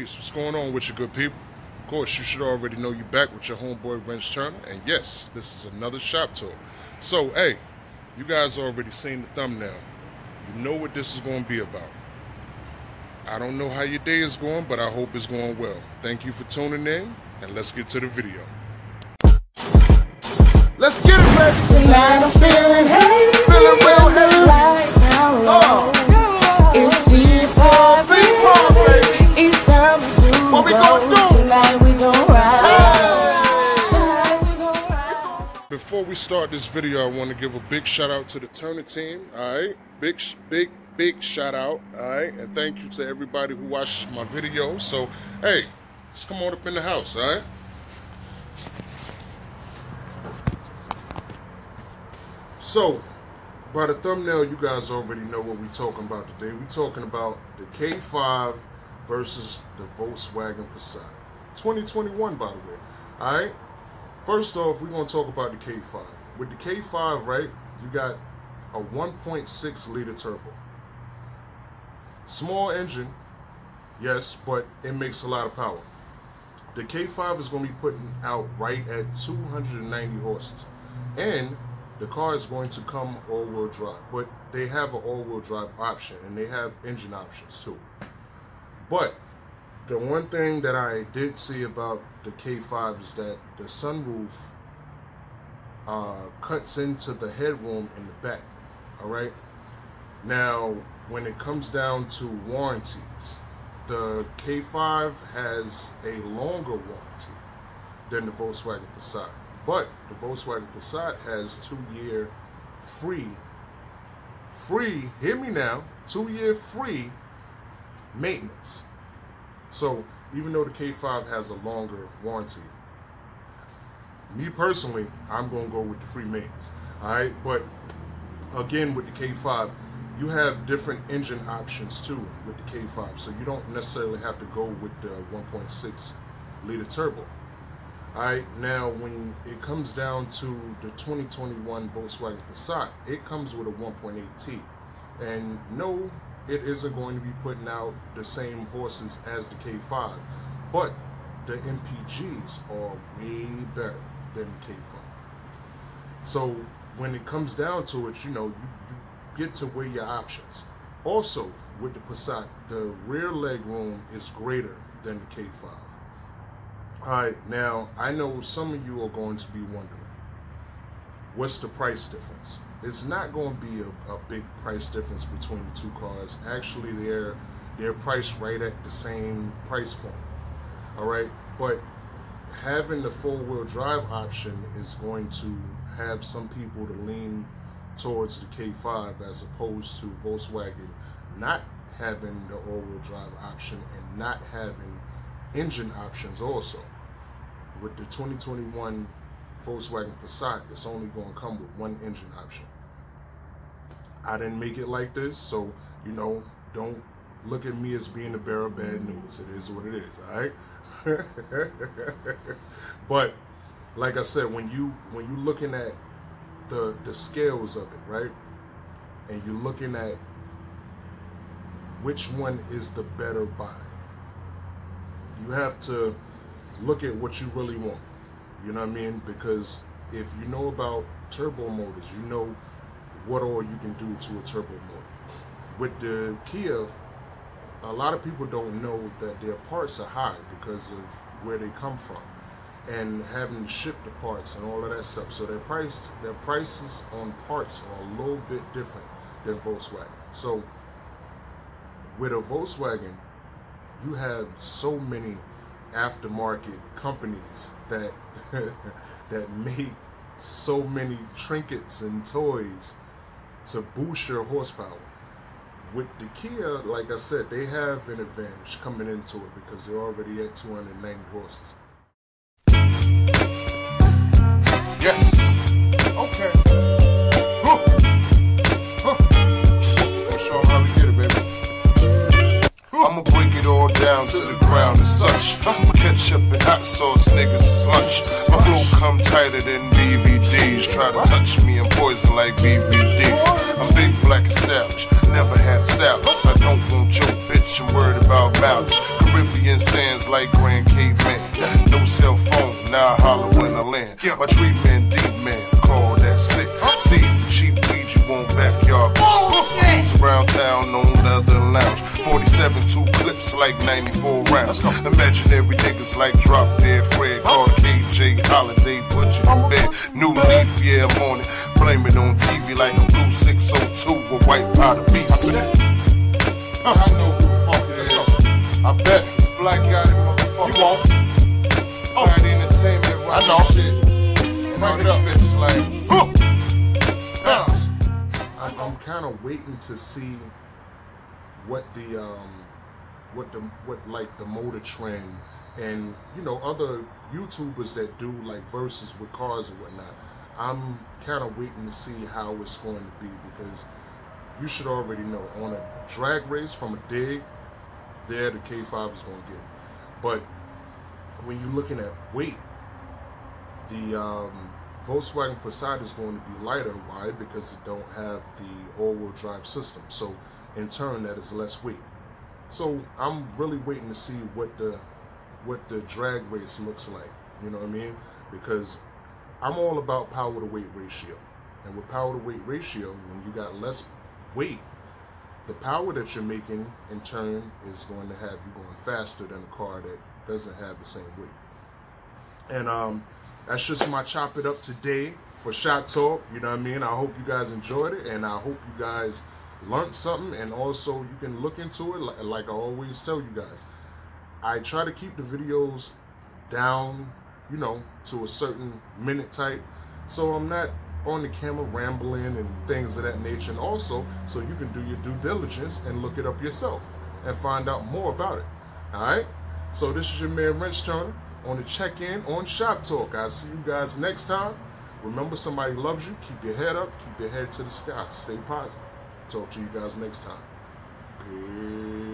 What's going on with you good people? Of course, you should already know you're back with your homeboy Wrenchturna, and yes, this is another shop tour. So hey, you guys already seen the thumbnail. You know what this is going to be about. I don't know how your day is going, but I hope it's going well. Thank you for tuning in, and let's get to the video. Let's get it, baby. Tonight I'm feeling hey, feeling real hey. Right now, oh. Before we start this video, I want to give a big shout out to the Turner team, alright? Big shout out, alright? And thank you to everybody who watched my video. So, hey, let's come on up in the house, alright? So, by the thumbnail, you guys already know what we're talking about today. We're talking about the K5 versus the Volkswagen Passat. 2021, by the way, alright? First off, we're going to talk about the K5. With the K5, right, you got a 1.6 liter turbo. Small engine, yes, but it makes a lot of power. The K5 is going to be putting out right at 290 horses. And the car is going to come all-wheel drive. But they have an all-wheel drive option, and they have engine options too. But the one thing that I did see about the K5 is that the sunroof cuts into the headroom in the back, all right? Now, when it comes down to warranties, the K5 has a longer warranty than the Volkswagen Passat, but the Volkswagen Passat has 2 year free, hear me now, 2 year free maintenance. So even though the K5 has a longer warranty, me personally, I'm going to go with the free maintenance, all right? But again, with the K5, you have different engine options too with the K5, so you don't necessarily have to go with the 1.6 liter turbo, all right? Now, when it comes down to the 2021 Volkswagen Passat, it comes with a 1.8T, and no, it isn't going to be putting out the same horses as the K5, but the MPGs are way better than the K5. So when it comes down to it, you know, you get to weigh your options. Also, with the Passat, the rear leg room is greater than the K5. All right, now, I know some of you are going to be wondering, what's the price difference? It's not going to be a big price difference between the two cars. Actually, they're priced right at the same price point, all right? But having the four-wheel drive option is going to have some people to lean towards the K5 as opposed to Volkswagen not having the all-wheel drive option and not having engine options also. With the 2021 Volkswagen Passat, it's only going to come with one engine option. I didn't make it like this, so, you know, don't look at me as being the bearer of bad news. It is what it is, all right? But like I said, when you looking at the scales of it, right, and you're looking at which one is the better buy, you have to look at what you really want. You know what I mean? Because if you know about turbo motors, you know what all you can do to a turbo motor. With the Kia, a lot of people don't know that their parts are high because of where they come from and having to ship the parts and all of that stuff. So their prices on parts are a little bit different than Volkswagen. So with a Volkswagen, you have so many aftermarket companies that that make so many trinkets and toys to boost your horsepower. With the Kia, like I said, they have an advantage coming into it because they're already at 290 horses. Yes. Okay. Huh. Huh. Show how we get it, baby. Huh. I'ma bring it all down to the ground and such. I'ma catch up in hot sauce, niggas, it's lunch. My flow come tighter than DVDs. Try to touch me, I'm poison like BBD. I'm big, black, established, never had established. I don't phone joke, bitch, I'm worried about balance. Caribbean sands like Grand Caveman. No cell phone, now I holler when I land. My treatment, deep man, call that sick. Season cheap weed, you want backyard. Round town on leather lounge. 47 2 clips like 94 rounds. Imaginary niggas like drop dead Fred. Call KJ Holiday, put you in bed. New leaf, yeah, morning. Blame it on TV like a blue 602 with white powder beats. I know who the fuck it is. I bet. Black guy, motherfucker. You won't. Oh. Blind entertainment, I know. Shit. Crank it up, bitches like. Bounce. I'm kind of waiting to see what the Motor Trend and, you know, other YouTubers that do like verses with cars and whatnot. I'm kind of waiting to see how it's going to be, because you should already know on a drag race from a dig, there the K5 is going to get it. But when you're looking at weight, the Volkswagen Passat is going to be lighter. Why? Because it don't have the all-wheel drive system. So, in turn, that is less weight. So, I'm really waiting to see what the drag race looks like. You know what I mean? Because I'm all about power to weight ratio. And with power to weight ratio, when you got less weight, the power that you're making, in turn, is going to have you going faster than a car that doesn't have the same weight. And that's just my chop it up today for Shop Talk. You know what I mean? I hope you guys enjoyed it, and I hope you guys learned something. And also, you can look into it. Like I always tell you guys, I try to keep the videos down, you know, to a certain minute type, so I'm not on the camera rambling and things of that nature. And also, so you can do your due diligence and look it up yourself and find out more about it. All right? So this is your man Wrenchturna on the check-in on Shop Talk. I'll see you guys next time. Remember, somebody loves you. Keep your head up. Keep your head to the sky. Stay positive. Talk to you guys next time. Peace.